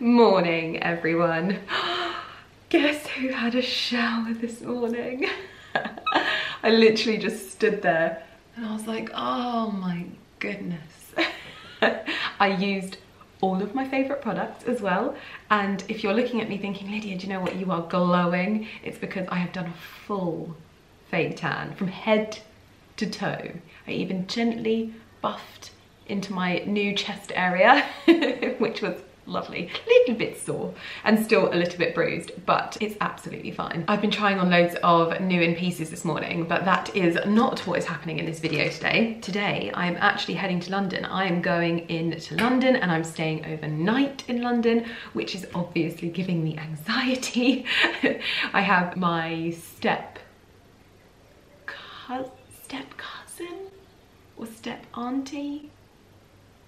Morning, everyone. Guess who had a shower this morning? I literally just stood there and I was like, oh my goodness. I used all of my favourite products as well, and if you're looking at me thinking, Lydia, do you know what, you are glowing, it's because I have done a full fade tan from head to toe. I even gently buffed into my new chest area, which was lovely. Little bit sore and still a little bit bruised, but it's absolutely fine. I've been trying on loads of new in pieces this morning, but that is not what is happening in this video today. Today I'm actually heading to London. I am going into London and I'm staying overnight in London, which is obviously giving me anxiety. I have my step cousin or step auntie,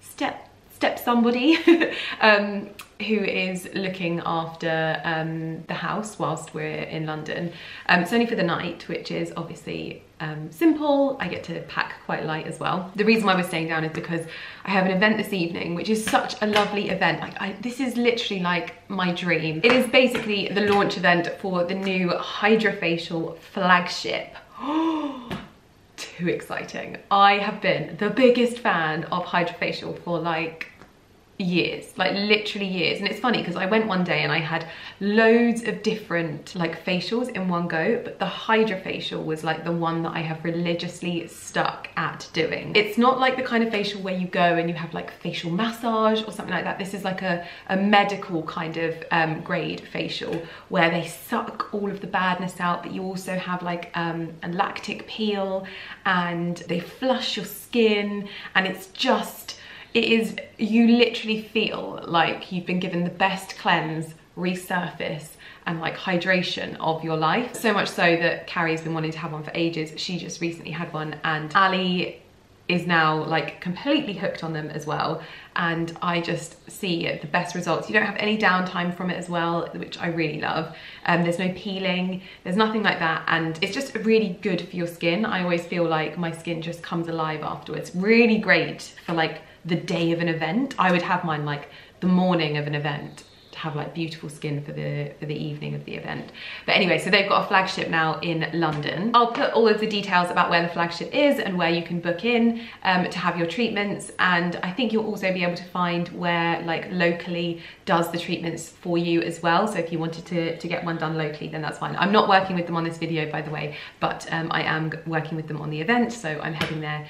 step somebody who is looking after the house whilst we're in London. It's only for the night, which is obviously simple. I get to pack quite light as well. The reason why we're staying down is because I have an event this evening, which is such a lovely event. Like, this is literally like my dream. It is basically the launch event for the new Hydrafacial flagship. Too exciting. I have been the biggest fan of Hydrafacial for like years, like literally years. And it's funny because I went one day and I had loads of different like facials in one go, but the Hydrafacial was like the one that I have religiously stuck at doing. It's not like the kind of facial where you go and you have like facial massage or something like that. This is like a medical kind of grade facial where they suck all of the badness out, but you also have like a lactic peel and they flush your skin, and it's just, it is, you literally feel like you've been given the best cleanse, resurface, and like hydration of your life. So much so that Carrie's been wanting to have one for ages. She just recently had one, and Ali is now like completely hooked on them as well. And I just see the best results. You don't have any downtime from it as well, which I really love. There's no peeling, there's nothing like that. And it's just really good for your skin. I always feel like my skin just comes alive afterwards. Really great for like the day of an event. I would have mine like the morning of an event to have like beautiful skin for the evening of the event. But anyway, so they've got a flagship now in London. I'll put all of the details about where the flagship is and where you can book in to have your treatments, and I think you'll also be able to find where like locally does the treatments for you as well. So if you wanted to get one done locally, then that's fine. I'm not working with them on this video, by the way, but I am working with them on the event, so I'm heading there.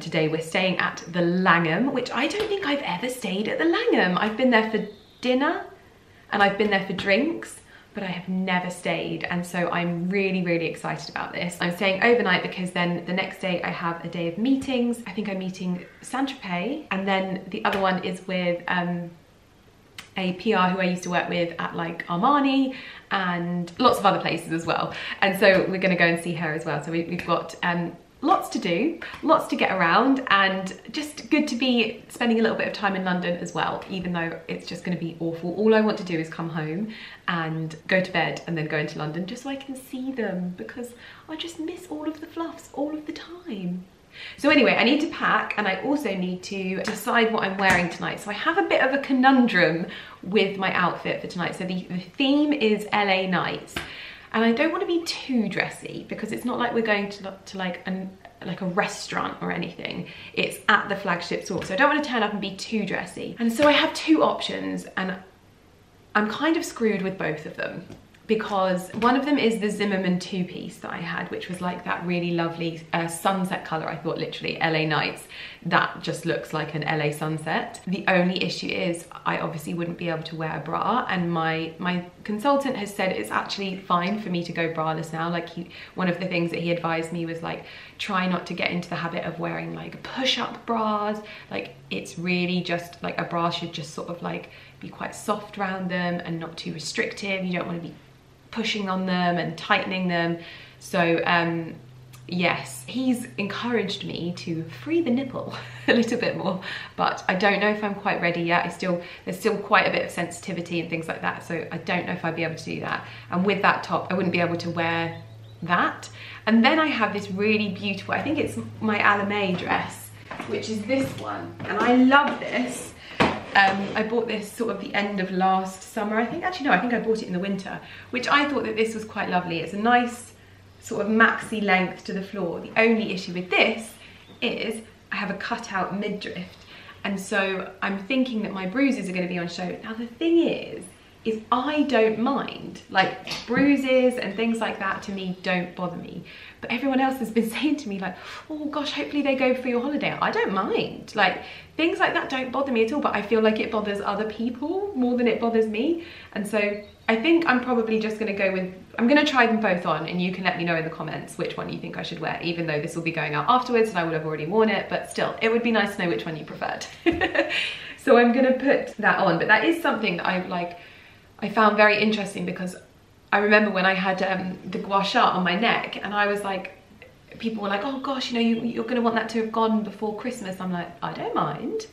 Today we're staying at The Langham, which I don't think I've ever stayed at The Langham. I've been there for dinner and I've been there for drinks, but I have never stayed, and so I'm really, really excited about this. I'm staying overnight because then the next day I have a day of meetings. I think I'm meeting Saint-Tropez, and then the other one is with a PR who I used to work with at like Armani and lots of other places as well. And so we're gonna go and see her as well. So we've got lots to do, lots to get around, and just good to be spending a little bit of time in London as well, even though it's just going to be awful. All I want to do is come home and go to bed and then go into London just so I can see them, because I just miss all of the fluffs all of the time. So anyway, I need to pack, and I also need to decide what I'm wearing tonight. So I have a bit of a conundrum with my outfit for tonight. So the theme is LA nights. And I don't want to be too dressy because it's not like we're going to like a restaurant or anything. It's at the flagship store, so I don't want to turn up and be too dressy. And so I have two options, and I'm kind of screwed with both of them, because one of them is the Zimmerman two-piece that I had, which was like that really lovely sunset colour. I thought literally LA nights, that just looks like an LA sunset. The only issue is I obviously wouldn't be able to wear a bra, and my consultant has said it's actually fine for me to go braless now. Like, one of the things that he advised me was like, try not to get into the habit of wearing like push-up bras. Like, it's really just like a bra should just sort of like be quite soft around them and not too restrictive. You don't want to be pushing on them and tightening them. So yes, he's encouraged me to free the nipple a little bit more, but I don't know if I'm quite ready yet. There's still quite a bit of sensitivity and things like that, so I don't know if I'd be able to do that. And with that top, I wouldn't be able to wear that. And then I have this really beautiful, I think it's my Alame dress, which is this one, and I love this I bought this sort of the end of last summer, I think. Actually, no, I think I bought it in the winter, which I thought that this was quite lovely. It's a nice sort of maxi length to the floor. The only issue with this is I have a cutout midriff, and so I'm thinking that my bruises are going to be on show. Now, the thing is I don't mind. Like, bruises and things like that to me don't bother me. But everyone else has been saying to me, like, oh gosh, hopefully they go for your holiday. I don't mind. Like, things like that don't bother me at all, but I feel like it bothers other people more than it bothers me. And so I think I'm probably just gonna go with, I'm gonna try them both on, and you can let me know in the comments which one you think I should wear, even though this will be going out afterwards and I would have already worn it, but still, it would be nice to know which one you preferred. So I'm gonna put that on, but that is something that I've like, I found very interesting, because I remember when I had the gua sha on my neck, and I was like, people were like, oh gosh, you know, you're gonna want that to have gone before Christmas. I'm like, I don't mind.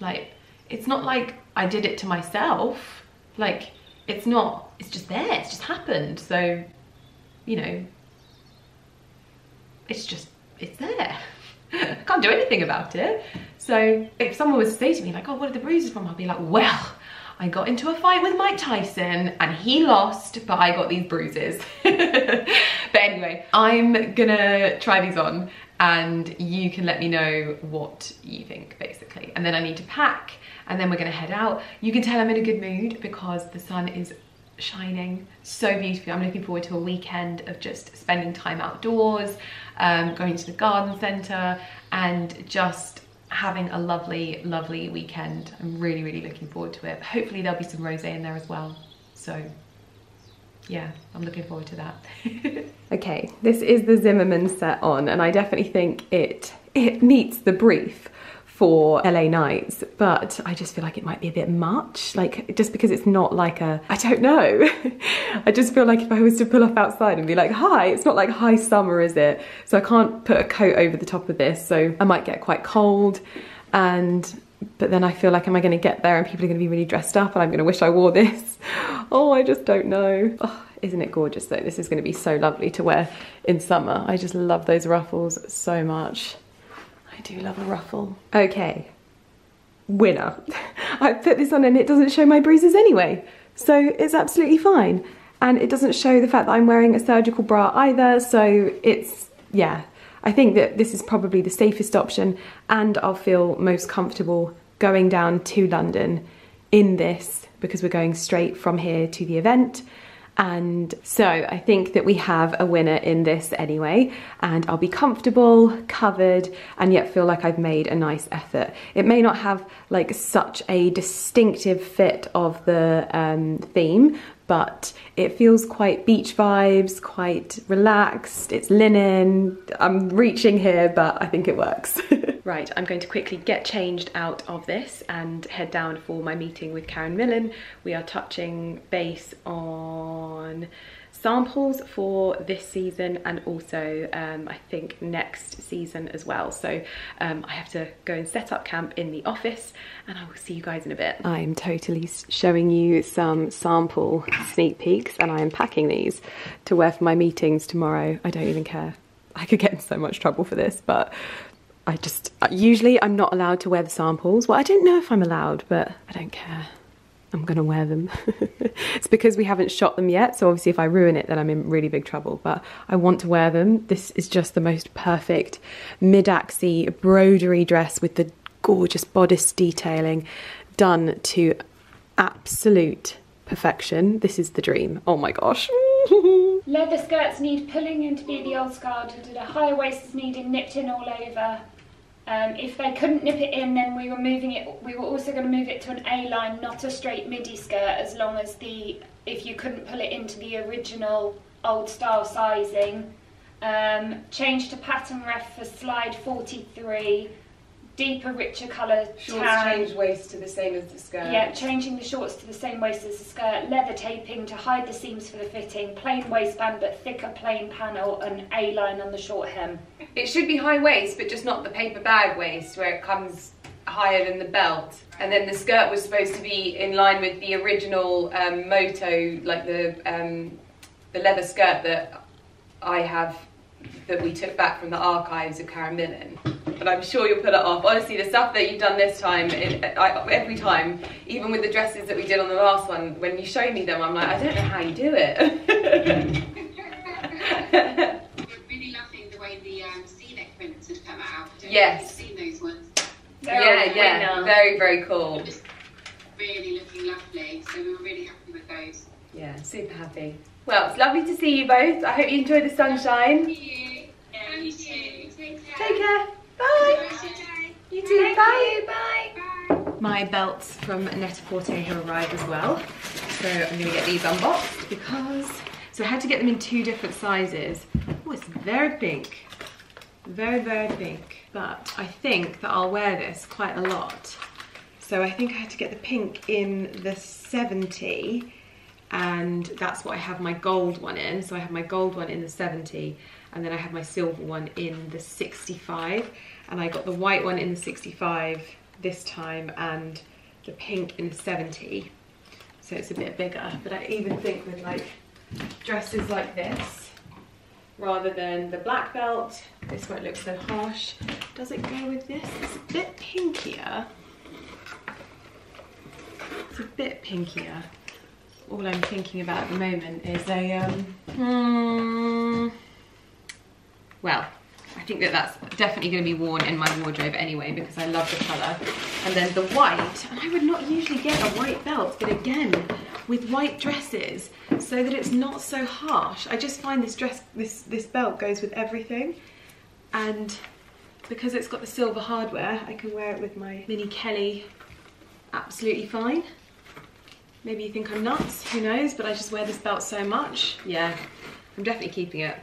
Like, it's not like I did it to myself. Like, it's not, it's just there, it's just happened. So, you know, it's just, it's there. I can't do anything about it. So if someone was to say to me like, oh, what are the bruises from? I'll be like, well, I got into a fight with Mike Tyson and he lost, but I got these bruises. But anyway, I'm gonna try these on and you can let me know what you think, basically. And then I need to pack and then we're gonna head out. You can tell I'm in a good mood because the sun is shining so beautifully. I'm looking forward to a weekend of just spending time outdoors, going to the garden centre and just having a lovely, lovely weekend. I'm really, really looking forward to it. Hopefully there'll be some rosé in there as well. So yeah, I'm looking forward to that. Okay, this is the Zimmerman set on, and I definitely think it meets the brief for LA nights, but I just feel like it might be a bit much. Like, just because it's not like a, I don't know. I just feel like if I was to pull up outside and be like, hi, it's not like high summer, is it? So I can't put a coat over the top of this. So I might get quite cold, but then I feel like, am I gonna get there and people are gonna be really dressed up and I'm gonna wish I wore this? Oh, I just don't know. Oh, isn't it gorgeous though? This is gonna be so lovely to wear in summer. I just love those ruffles so much. I do love a ruffle. Okay, winner. I put this on and it doesn't show my bruises anyway, so it's absolutely fine. And it doesn't show the fact that I'm wearing a surgical bra either, so it's, yeah. I think that this is probably the safest option, and I'll feel most comfortable going down to London in this, because we're going straight from here to the event. And so I think that we have a winner in this anyway, and I'll be comfortable, covered, and yet feel like I've made a nice effort. It may not have like such a distinctive fit of the theme, but it feels quite beach vibes, quite relaxed. It's linen. I'm reaching here, but I think it works. Right, I'm going to quickly get changed out of this and head down for my meeting with Karen Millen. We are touching base on samples for this season and also I think next season as well. So I have to go and set up camp in the office, and I will see you guys in a bit. I'm totally showing you some sample sneak peeks, and I am packing these to wear for my meetings tomorrow. I don't even care. I could get in so much trouble for this, but I just, usually I'm not allowed to wear the samples. Well, I don't know if I'm allowed, but I don't care. I'm gonna wear them. It's because we haven't shot them yet, so obviously if I ruin it, then I'm in really big trouble, but I want to wear them. This is just the most perfect mid-axis broderie dress with the gorgeous bodice detailing done to absolute perfection. This is the dream. Oh my gosh. Leather skirts need pulling in to be the old guard. The high waist is needing nipped in all over. If they couldn't nip it in, then we were moving it. We were also going to move it to an A-line, not a straight midi skirt, as long as if you couldn't pull it into the original old style sizing. Change to pattern ref for slide 43. Deeper, richer colour. Shorts tan. Change waist to the same as the skirt. Yeah, changing the shorts to the same waist as the skirt. Leather taping to hide the seams for the fitting. Plain waistband but thicker plain panel, and A-line on the short hem. It should be high waist, but just not the paper bag waist where it comes higher than the belt. And then the skirt was supposed to be in line with the original moto, like the leather skirt that I have that we took back from the archives of Karen Millen. But I'm sure you'll pull it off. Honestly, the stuff that you've done this time, every time, even with the dresses that we did on the last one, when you show me them, I'm like, I don't know how you do it. We're really loving the way the C-neck prints have come out. Yes. You've seen those ones. Yeah. Very, very cool. Just really looking lovely. So we were really happy with those. Yeah, super happy. Well, it's lovely to see you both. I hope you enjoy the sunshine. Thank you. And you too. Take care. Take care. Bye. You too. Bye. Bye. Bye. My belts from Net-A-Porter have arrived as well. So I'm going to get these unboxed because... So I had to get them in two different sizes. Oh, it's very pink. Very, very pink. But I think that I'll wear this quite a lot. So I think I had to get the pink in the 70. And that's what I have my gold one in. So I have my gold one in the 70, and then I have my silver one in the 65, and I got the white one in the 65 this time and the pink in the 70. So it's a bit bigger, but I even think with like dresses like this, rather than the black belt, this won't look so harsh. Does it go with this? It's a bit pinkier. It's a bit pinkier. All I'm thinking about at the moment is a, well, I think that that's definitely going to be worn in my wardrobe anyway because I love the colour. And then the white, and I would not usually get a white belt, but again, with white dresses, so that it's not so harsh. I just find this dress, this belt goes with everything. And because it's got the silver hardware, I can wear it with my Mini Kelly absolutely fine. Maybe you think I'm nuts, who knows, but I just wear this belt so much. Yeah, I'm definitely keeping it.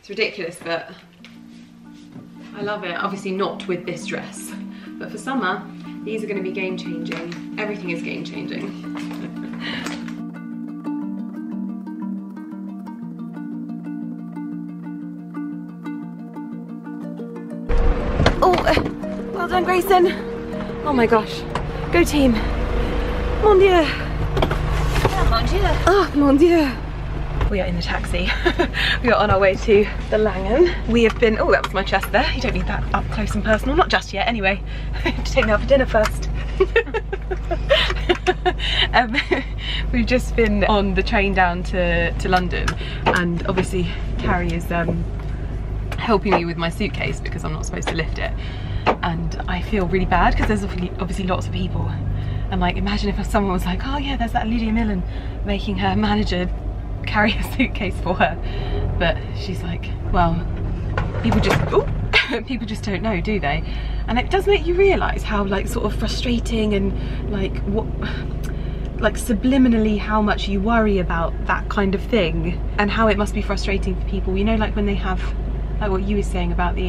It's ridiculous, but I love it. Obviously not with this dress, but for summer, these are going to be game-changing. Everything is game-changing. Oh, well done, Grayson. Oh my gosh. Go team. Mon Dieu. Oh, mon dieu. We are in the taxi. We are on our way to the Langham. We have been, oh, that was my chest there. You don't need that up close and personal, not just yet anyway. To take me out for dinner first. We've just been on the train down to London, and obviously Carrie is helping me with my suitcase because I'm not supposed to lift it. And I feel really bad because there's obviously lots of people. And like, imagine if someone was like, oh yeah, there's that Lydia Millen making her manager carry a suitcase for her. But she's like, well, people just don't know, do they? And it does make you realise how like sort of frustrating and like what, like subliminally how much you worry about that kind of thing and how it must be frustrating for people. You know, like when they have, like what you were saying about the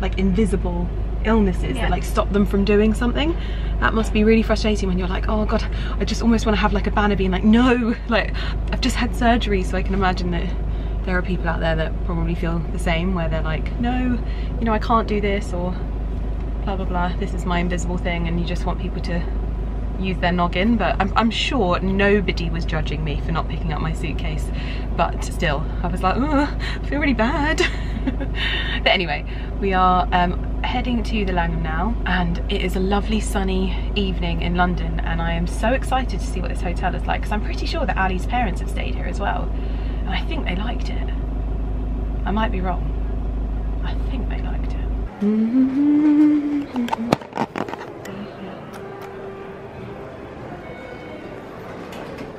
like invisible illnesses that like stop them from doing something. That must be really frustrating when you're like, oh god, I just almost want to have like a banner being like, no, like I've just had surgery. So I can imagine that there are people out there that probably feel the same, where they're like, no, you know, I can't do this, or blah blah blah, this is my invisible thing, and you just want people to use their noggin. But I'm sure nobody was judging me for not picking up my suitcase, but still I was like, oh, I feel really bad. But anyway, we are heading to the Langham now, and it is a lovely sunny evening in London, and I am so excited to see what this hotel is like because I'm pretty sure that Ali's parents have stayed here as well, and I think they liked it. I might be wrong. I think they liked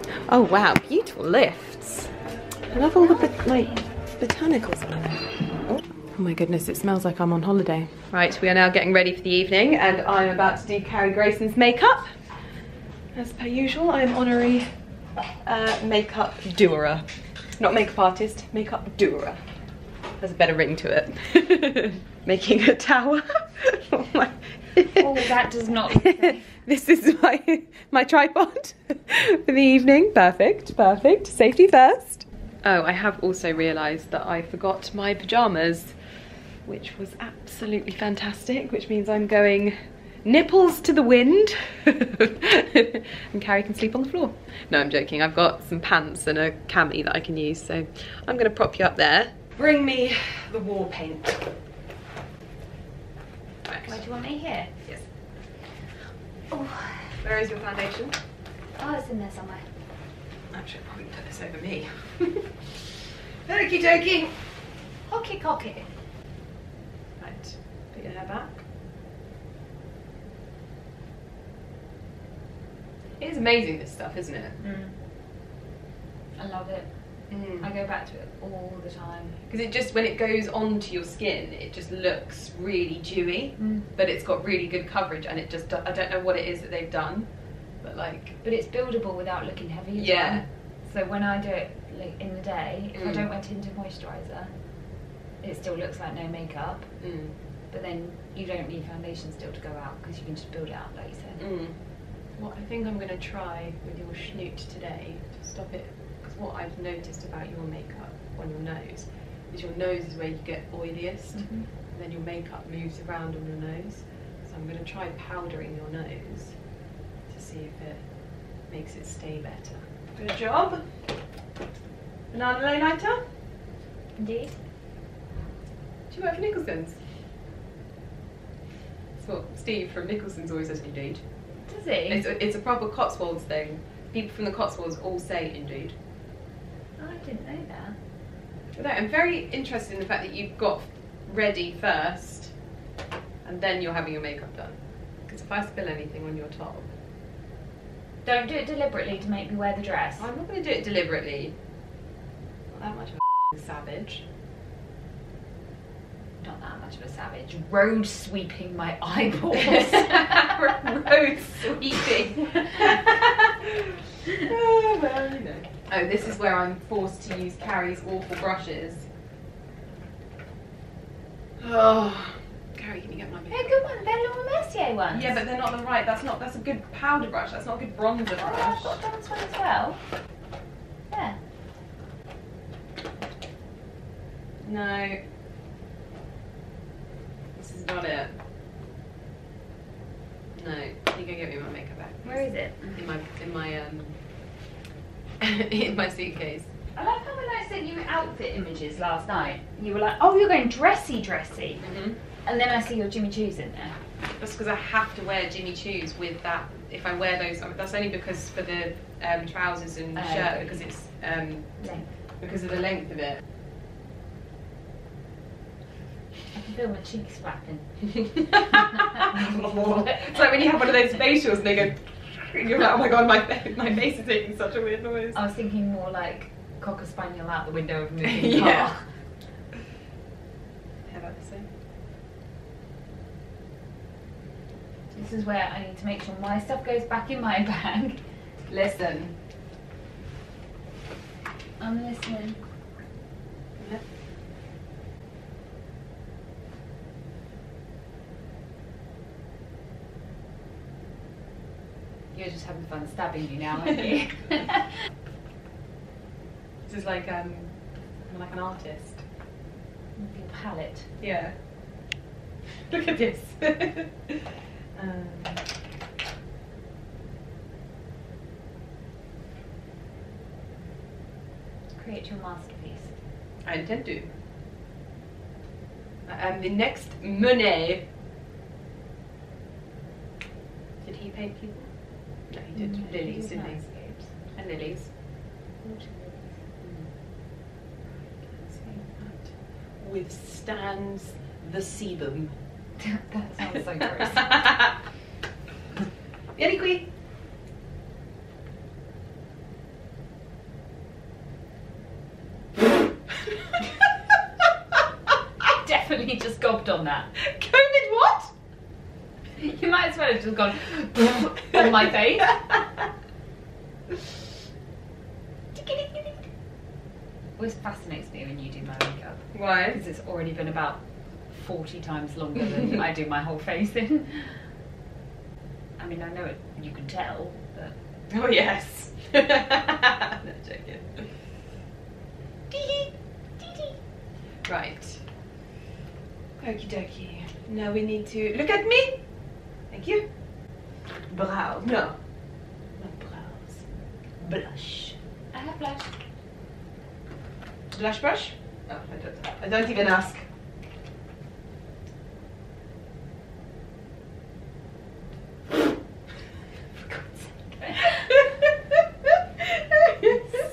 it. Oh wow, beautiful lifts. I love all the like botanicals. Oh my goodness, it smells like I'm on holiday. Right, we are now getting ready for the evening, and I'm about to do Carrie Grayson's makeup. As per usual, I'm honorary makeup doer. Not makeup artist, makeup doer. There's a better ring to it. Making a tower. Oh, my. Oh, that does not look nice. This is my tripod for the evening. Perfect, perfect. Safety first. Oh, I have also realised that I forgot my pyjamas, which was absolutely fantastic, which means I'm going nipples to the wind. And Carrie can sleep on the floor. No, I'm joking. I've got some pants and a cami that I can use, so I'm going to prop you up there. Bring me the wall paint. Right. Where do you want me? Here? Yes. Oh. Where is your foundation? Oh, it's in there somewhere. Actually, I'll probably put this over me. Okie dokie. Hockey cocky. Right, put your hair back. It is amazing, this stuff, isn't it? Mm. I love it. Mm. I go back to it all the time. Because it just, when it goes onto your skin, it just looks really dewy, but it's got really good coverage, and it just, I don't know what it is that they've done, but like... But it's buildable without looking heavy. Yeah. So when I do it like, in the day, if I don't wear tinted moisturiser, it still looks like no makeup, but then you don't need foundation still to go out, because you can just build it up, like you said. Mm. What I think I'm going to try with your schnoot today to stop it, because what I've noticed about your makeup on your nose is your nose is where you get oiliest, and then your makeup moves around on your nose. So I'm going to try powdering your nose to see if it makes it stay better. Good job. Banana highlighter. Indeed. Do you work for Nicholson's? That's what Steve from Nicholson's always says, indeed. Does he? It's a proper Cotswolds thing. People from the Cotswolds all say indeed. Oh, I didn't know that. No, I'm very interested in the fact that you've got ready first and then you're having your makeup done. Because if I spill anything on your top... Don't do it deliberately to make me wear the dress. I'm not going to do it deliberately. Not that much of a savage. Not that much of a savage. Road sweeping my eyeballs. Road sweeping. Oh, well, you know. Oh, this is where I'm forced to use Carrie's awful brushes. Oh, Carrie, can you get my makeup? They're good ones. They're Laura Mercier ones. Yeah, but they're not the right. That's a good powder brush. That's not a good bronzer brush. Oh, I've got that one as well. Yeah. No. This is not it. No, you can get me my makeup back. Where is it? In my suitcase. I like how when I sent you outfit images last night, you were like, "Oh, you're going dressy," and then I see your Jimmy Choo's in there. That's because I have to wear Jimmy Choo's with that. If I wear those, that's only because for the trousers and shirt because it's because of the length of it. I can feel my cheeks flapping. It's like when you have one of those facials and they go, and you're like, oh my god, my face is making such a weird noise. I was thinking more like Cocker Spaniel out the window of a moving car. Yeah. How about this thing? This is where I need to make sure my stuff goes back in my bag. Listen. I'm listening. Yep. You're just having fun stabbing me now, aren't you? This is like I'm like an artist. Your palette. Yeah. Look at this. Create your masterpiece. I intend to. I am the next Monet. Did he paint people? No, he did lilies, didn't he? And lilies. Withstands the sebum. That sounds so gross. Yeti. I definitely just gobbled on that. COVID what? You might as well have just gone on my face. Always fascinates me when you do my makeup. Why? Because it's already been about 40 times longer than I do my whole face in. I mean, I know it, you can tell, but... Oh, yes. No, joking. Dee dee dee. Right. Okie dokie. Now we need to... Look at me! Thank you. Brow. No. Not brows. Blush. I have blush. Blush brush? No, I don't even ask.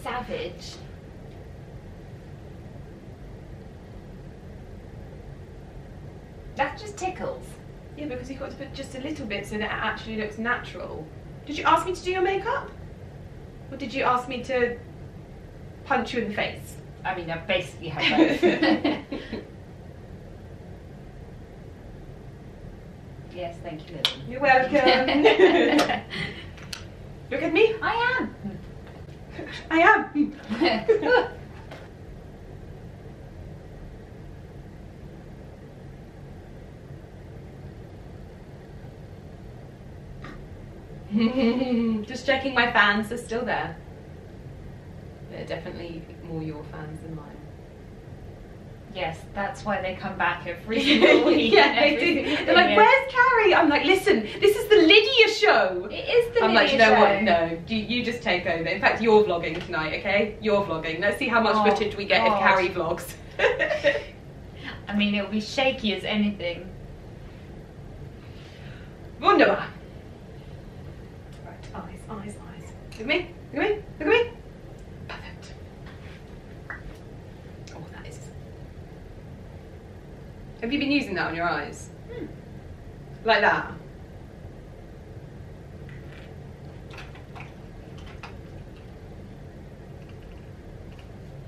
Savage. That just tickles. Yeah, because you've got to put just a little bit so that it actually looks natural. Did you ask me to do your makeup? Or did you ask me to punch you in the face? I mean, I basically had both. Yes, thank you, Lily. You're welcome. Look at me. I am. I am. Just checking my fans are still there. They're definitely more your fans than mine. Yes, that's why they come back every single week. Yeah, they do. They're like, where's Carrie? I'm like, listen, this is the Lydia show. It is the Lydia show. I'm like, you know what? No, you just take over. In fact, you're vlogging tonight, okay? You're vlogging. Let's see how much footage we get if Carrie vlogs. I mean, it'll be shaky as anything. Wunderbar. Eyes, eyes, eyes. Look at me, look at me, look at me. Perfect. Oh, that is. Have you been using that on your eyes? Hmm. Like that?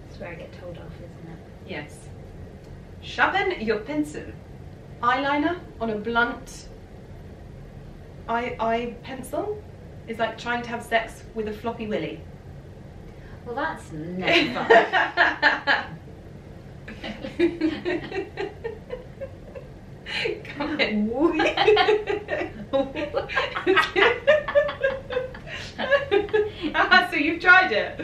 That's where I get told off, isn't it? Yes. Sharpen your pencil. Eyeliner on a blunt eye pencil. It's like trying to have sex with a floppy willy. Well, that's never fun. Come in. So you've tried it.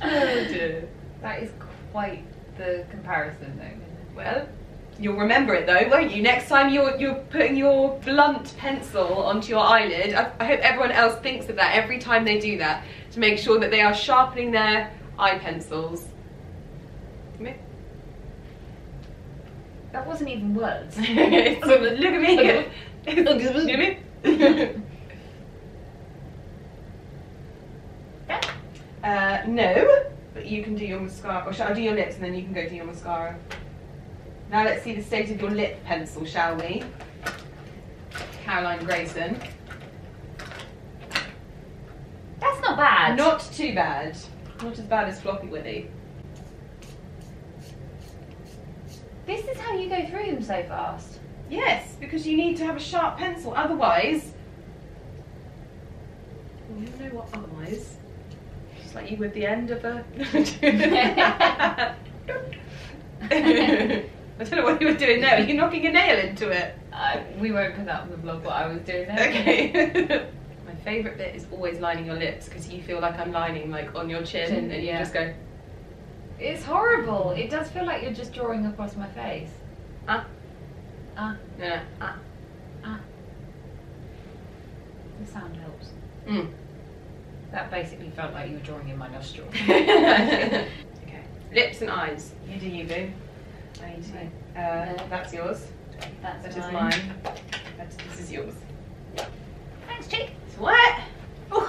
Oh dear. That is quite the comparison, though, isn't it? Well, you'll remember it though, won't you? Next time you're putting your blunt pencil onto your eyelid, I hope everyone else thinks of that every time they do that, to make sure that they are sharpening their eye pencils. Come here. That wasn't even words. Look at me. Look at me. No, but you can do your mascara, or shall I do your lips and then you can go do your mascara? Now let's see the state of your lip pencil, shall we? Caroline Grayson. That's not bad. Not too bad. Not as bad as Floppy Willy. This is how you go through them so fast. Yes, because you need to have a sharp pencil, otherwise... You know what, otherwise? Just like you with the end of a... I don't know what you were doing there. Are you knocking a nail into it? We won't put that on the vlog what I was doing there. Okay. My favourite bit is always lining your lips, because you feel like I'm lining like on your chin, and you just go... It's horrible. It does feel like you're just drawing across my face. The sound helps. Mm. That basically felt like you were drawing in my nostril. Okay. Lips and eyes. You do you, boo. I do. That's yours. That is mine. This is yours. Thanks, chick. What? Oh.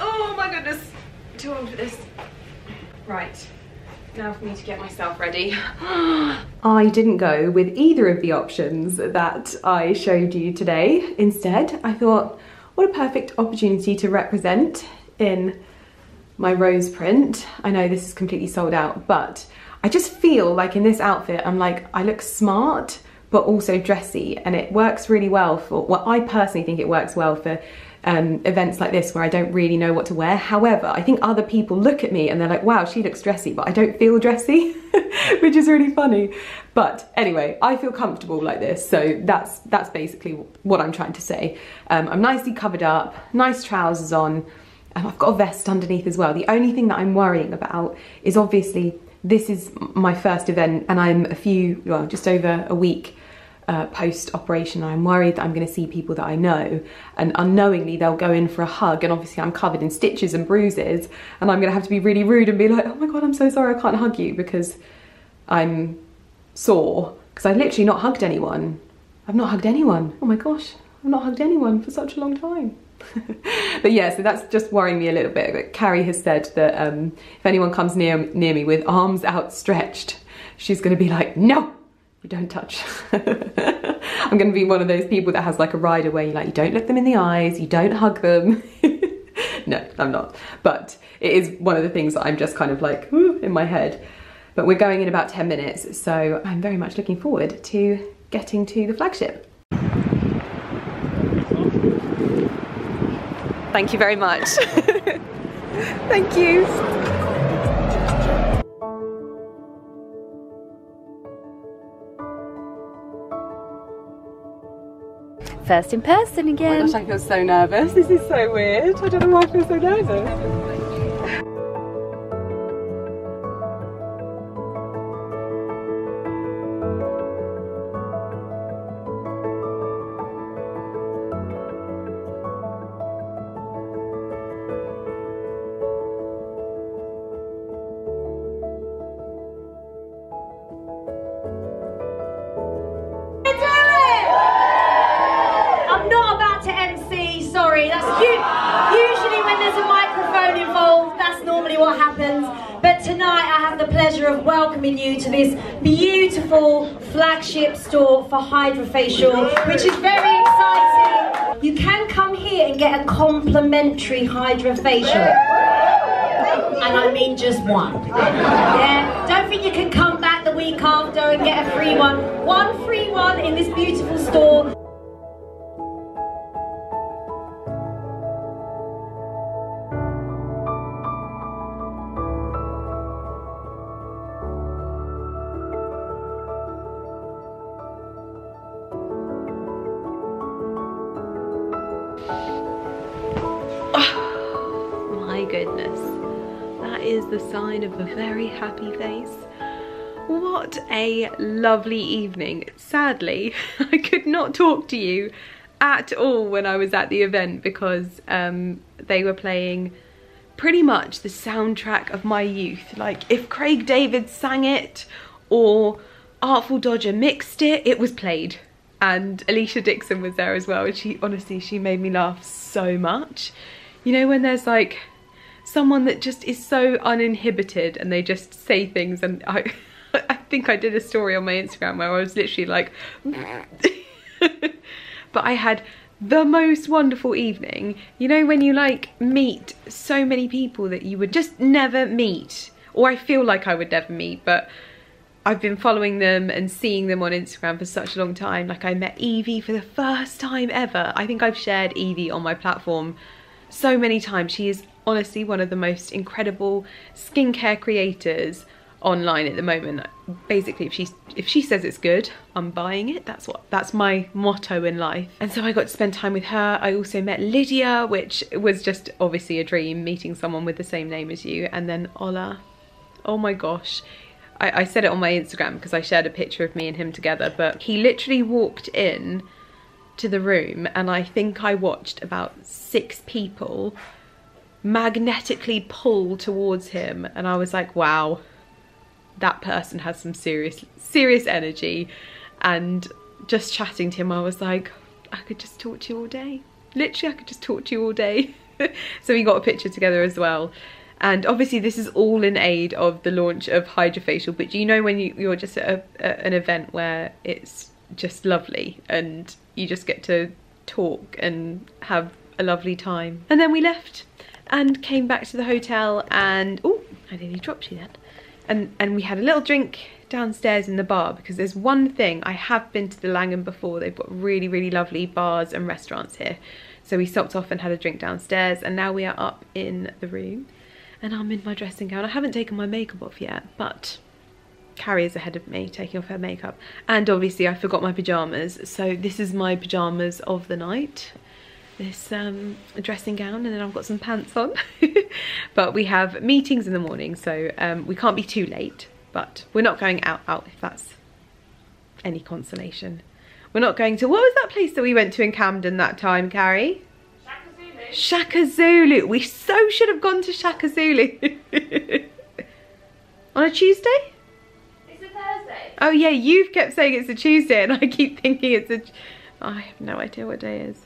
Oh my goodness. I'm too old for this. Right. Now for me to get myself ready. I didn't go with either of the options that I showed you today. Instead, I thought, what a perfect opportunity to represent in my rose print. I know this is completely sold out, but I just feel like in this outfit, I'm like, I look smart, but also dressy, and it works really well for, well, I personally think it works well for events like this where I don't really know what to wear. However, I think other people look at me and they're like, wow, she looks dressy, but I don't feel dressy, which is really funny. But anyway, I feel comfortable like this, so that's basically what I'm trying to say. I'm nicely covered up, nice trousers on, and I've got a vest underneath as well. The only thing that I'm worrying about is obviously this is my first event and I'm a few, well, just over a week post-operation. I'm worried that I'm going to see people that I know, and unknowingly they'll go in for a hug, and obviously I'm covered in stitches and bruises, and I'm going to have to be really rude and be like, oh my god, I'm so sorry, I can't hug you because I'm sore, because I've literally not hugged anyone. I've not hugged anyone. Oh my gosh, I've not hugged anyone for such a long time. But yeah, so that's just worrying me a little bit. But Carrie has said that if anyone comes near me with arms outstretched, she's going to be like, no, you don't touch. I'm going to be one of those people that has like a rider where you like, you don't look them in the eyes, you don't hug them. No, I'm not. But it is one of the things that I'm just kind of like, ooh, in my head. But we're going in about 10 minutes, so I'm very much looking forward to getting to the flagship. Thank you very much. Thank you. First in person again. Oh my gosh, I feel so nervous. This is so weird. I don't know why I feel so nervous. Store for Hydrafacial, which is very exciting. You can come here and get a complimentary Hydrafacial, and I mean just one. Yeah, don't think you can come back the week after and get a free one. One free one in this beautiful store. Of a very happy face. What a lovely evening. Sadly, I could not talk to you at all when I was at the event because they were playing pretty much the soundtrack of my youth. Like if Craig David sang it or Artful Dodger mixed it, it was played. And Alicia Dixon was there as well, and she honestly, she made me laugh so much. You know when there's like someone that just is so uninhibited and they just say things, and I think I did a story on my Instagram where I was literally like but I had the most wonderful evening. You know when you like meet so many people that you would just never meet, or I feel like I would never meet, but I've been following them and seeing them on Instagram for such a long time. Like I met Evie for the first time ever. I think I've shared Evie on my platform so many times. She is honestly one of the most incredible skincare creators online at the moment. Basically, if she says it's good, I'm buying it. That's my motto in life. And so I got to spend time with her. I also met Lydia, which was just obviously a dream, meeting someone with the same name as you. And then Ola, oh my gosh. I said it on my Instagram because I shared a picture of me and him together, but he literally walked in to the room and I think I watched about 6 people magnetically pull towards him, and I was like, wow, that person has some serious energy. And just chatting to him, I was like, I could just talk to you all day. Literally, I could just talk to you all day. So we got a picture together as well. And obviously this is all in aid of the launch of Hydrafacial, but you know when you're just at an event where it's just lovely and you just get to talk and have a lovely time. And then we left and came back to the hotel, and oh, I nearly dropped you then. And we had a little drink downstairs in the bar, because there's one thing, I have been to the Langham before, they've got really, really lovely bars and restaurants here. So we stopped off and had a drink downstairs, and now we are up in the room and I'm in my dressing gown. I haven't taken my makeup off yet, but Carrie is ahead of me taking off her makeup. And obviously I forgot my pyjamas, so this is my pyjamas of the night. This dressing gown, and then I've got some pants on. But we have meetings in the morning, so we can't be too late, but we're not going out if that's any consolation. We're not going to, what was that place that we went to in Camden that time, Carrie? Shakazulu. We so should have gone to Shakazulu. On a Tuesday? It's a Thursday. Oh yeah, you've kept saying it's a Tuesday and I keep thinking it's a... Oh, I have no idea what day it is.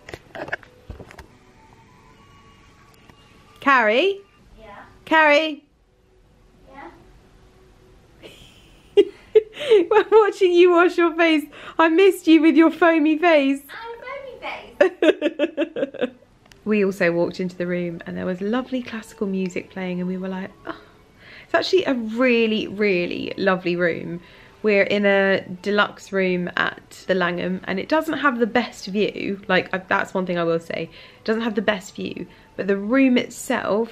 Carrie? Yeah? Carrie? Yeah? Well, watching you wash your face, I missed you with your foamy face. I'm foamy face. We also walked into the room and there was lovely classical music playing and we were like, oh. It's actually a really, really lovely room. We're in a deluxe room at the Langham and it doesn't have the best view. Like, that's one thing I will say. It doesn't have the best view, but the room itself,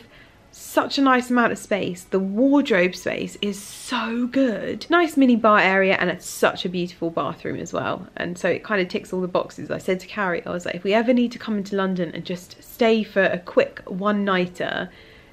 such a nice amount of space. The wardrobe space is so good. Nice mini bar area and it's such a beautiful bathroom as well. And so it kind of ticks all the boxes. I said to Carrie, I was like, if we ever need to come into London and just stay for a quick one-nighter,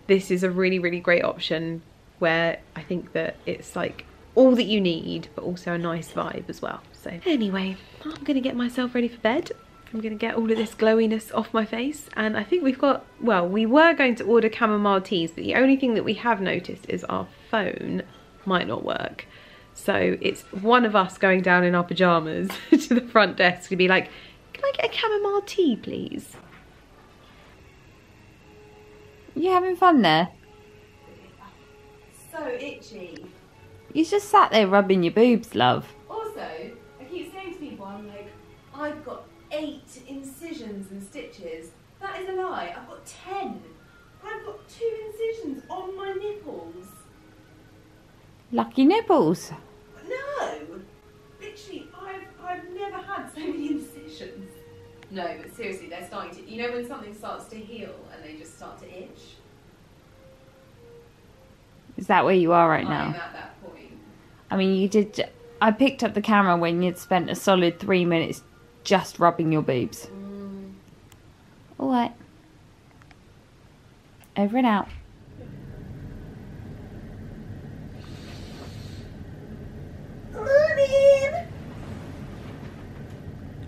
this is a really, really great option where I think that it's like all that you need, but also a nice vibe as well. So anyway, I'm gonna get myself ready for bed. I'm gonna get all of this glowiness off my face and I think we've got, well, we were going to order chamomile teas, but the only thing that we have noticed is our phone might not work. So it's one of us going down in our pajamas to the front desk to be like, can I get a chamomile tea, please? You having fun there? So itchy. You just sat there rubbing your boobs, love. Also, I keep saying to people, I'm like, I've got 8 incisions and stitches. That is a lie. I've got 10. I've got 2 incisions on my nipples. Lucky nipples. No. Literally, I've never had so many incisions. No, but seriously, they're starting to... You know when something starts to heal and they just start to itch? Is that where you are right now? I'm at that point. I mean, you did... I picked up the camera when you'd spent a solid 3 minutes... just rubbing your boobs. Mm. All right. Over and out. Morning.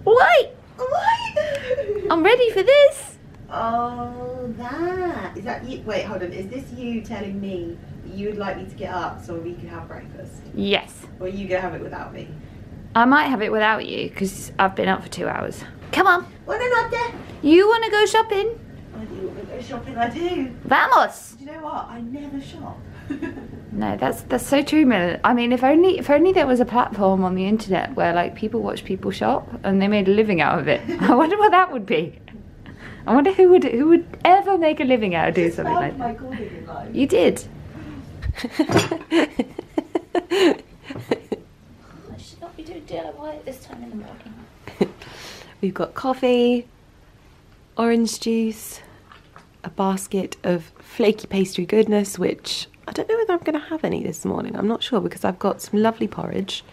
All right. All right. I'm ready for this. Oh, that. Is that you? Wait, hold on. Is this you telling me you would like me to get up so we can have breakfast? Yes. Or are you going to have it without me? I might have it without you, because I've been up for 2 hours. Come on. Want another? You want to go shopping? I do want to go shopping, I do. Vamos! Do you know what? I never shop. No, that's so true, Millen. I mean, if only there was a platform on the internet where, like, people watch people shop, and they made a living out of it. I wonder what that would be. I wonder who would ever make a living out of doing something like that. I found my calling in life. You did. DIY at this time in the morning. We've got coffee, orange juice, a basket of flaky pastry goodness, which I don't know whether I'm going to have any this morning. I'm not sure because I've got some lovely porridge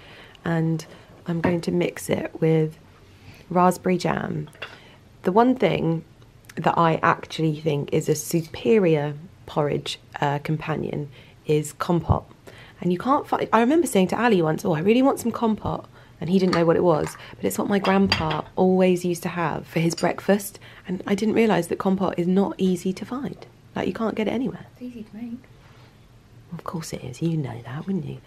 and I'm going to mix it with raspberry jam. The one thing that I actually think is a superior porridge companion is compote. And you can't find, I remember saying to Ali once, oh, I really want some compote. And he didn't know what it was, but it's what my grandpa always used to have for his breakfast. And I didn't realise that compote is not easy to find. Like, you can't get it anywhere. It's easy to make. Of course it is. You know that, wouldn't you?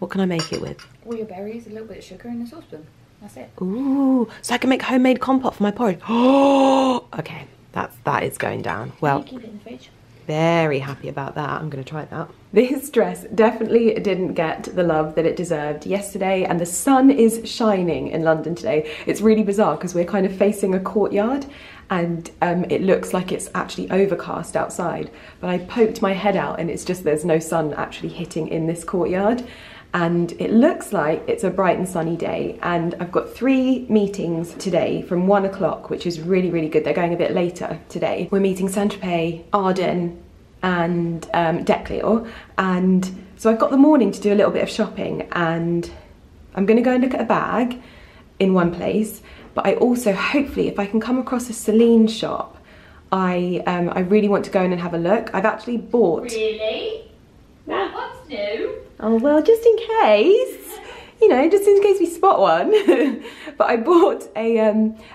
What can I make it with? All your berries, a little bit of sugar in a saucepan. That's it. Ooh, so I can make homemade compote for my porridge. Oh, okay. That is going down. Well, can you keep it in the fridge? Very happy about that. I'm going to try that. This dress definitely didn't get the love that it deserved yesterday, and the sun is shining in London today. It's really bizarre because we're kind of facing a courtyard and it looks like it's actually overcast outside, but I poked my head out and it's just there's no sun actually hitting in this courtyard. And it looks like it's a bright and sunny day, and I've got 3 meetings today from 1 o'clock, which is really, really good. They're going a bit later today. We're meeting Saint-Tropez, Arden, and Decleo, and so I've got the morning to do a little bit of shopping, and I'm going to go and look at a bag in one place, but I also, hopefully, if I can come across a Celine shop, I really want to go in and have a look. I've actually bought... Really? That one's new? Oh, well, just in case. you know, just in case we spot one. But I bought a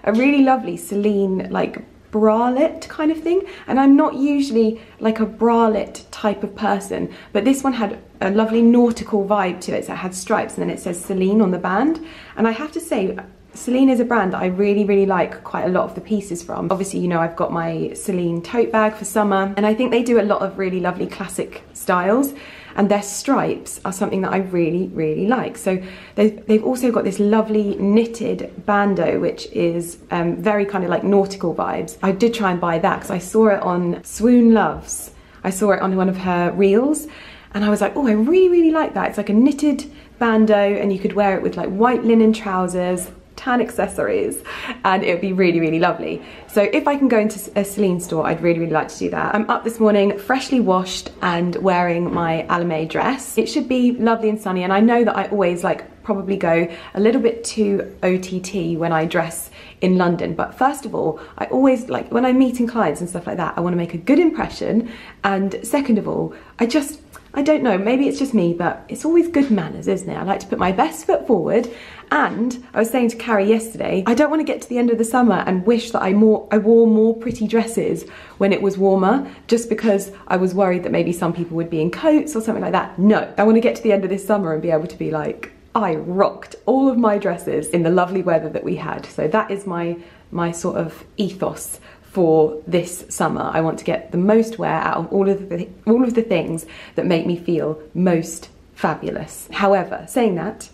really lovely Celine, like, bralette kind of thing, and I'm not usually like a bralette type of person, but this one had a lovely nautical vibe to it, so it had stripes and then it says Celine on the band. And I have to say, Celine is a brand that I really like quite a lot of the pieces from. Obviously, you know, I've got my Celine tote bag for summer, and I think they do a lot of really lovely classic styles, and their stripes are something that I really like. So they've also got this lovely knitted bandeau, which is very kind of like nautical vibes. I did try and buy that because I saw it on Swoon Loves. I saw it on one of her reels, and I was like, oh, I really like that. It's like a knitted bandeau, and you could wear it with like white linen trousers, tan accessories, and it would be really lovely. So if I can go into a Celine store, I'd really like to do that. I'm up this morning, freshly washed and wearing my Alame dress. It should be lovely and sunny, and I know that I always like probably go a little bit too OTT when I dress in London, but first of all, I always like, when I'm meeting clients and stuff like that, I want to make a good impression, and second of all, I don't know, maybe it's just me, but it's always good manners, isn't it? I like to put my best foot forward. And I was saying to Carrie yesterday, I don't want to get to the end of the summer and wish that I wore more pretty dresses when it was warmer, just because I was worried that maybe some people would be in coats or something like that. No, I want to get to the end of this summer and be able to be like, I rocked all of my dresses in the lovely weather that we had. So that is my sort of ethos for this summer. I want to get the most wear out of all of the things that make me feel most fabulous. However, saying that,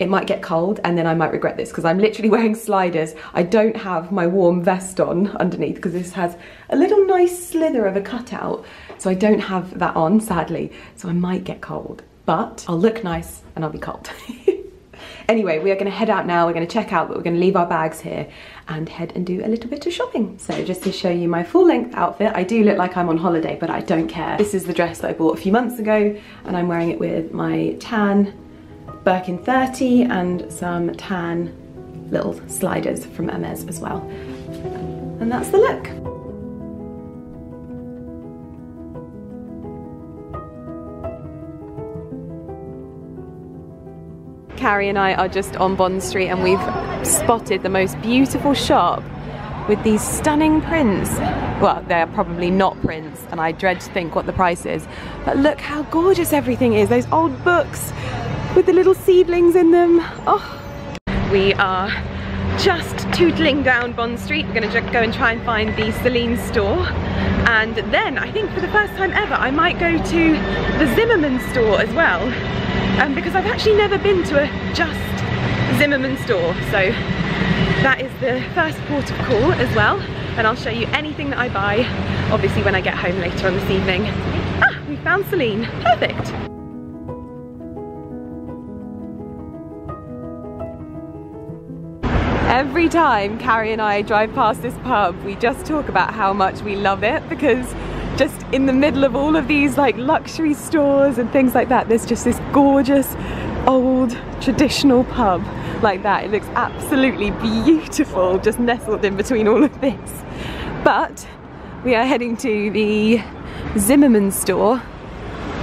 it might get cold and then I might regret this, because I'm literally wearing sliders. I don't have my warm vest on underneath because this has a little nice slither of a cutout, so I don't have that on, sadly, so I might get cold, but I'll look nice and I'll be cold. Anyway, we are going to head out now. We're going to check out, but we're going to leave our bags here and head and do a little bit of shopping. So just to show you my full length outfit, I do look like I'm on holiday, but I don't care. This is the dress that I bought a few months ago, and I'm wearing it with my tan Birkin 30 and some tan little sliders from Hermes as well. And that's the look. Carrie and I are just on Bond Street, and we've spotted the most beautiful shop with these stunning prints. Well, they're probably not prints, and I dread to think what the price is, but look how gorgeous everything is. Those old books with the little seedlings in them. Oh, we are just tootling down Bond Street. We're going to go and try and find the Celine store, and then I think for the first time ever I might go to the Zimmerman store as well. Because I've actually never been to a just Zimmerman store, so that is the first port of call as well, and I'll show you anything that I buy, obviously, when I get home later on this evening. Ah, we found Celine. Perfect. Every time Carrie and I drive past this pub, we just talk about how much we love it, because just in the middle of all of these like luxury stores and things like that, there's just this gorgeous old traditional pub like that. It looks absolutely beautiful, just nestled in between all of this. But we are heading to the Zimmerman store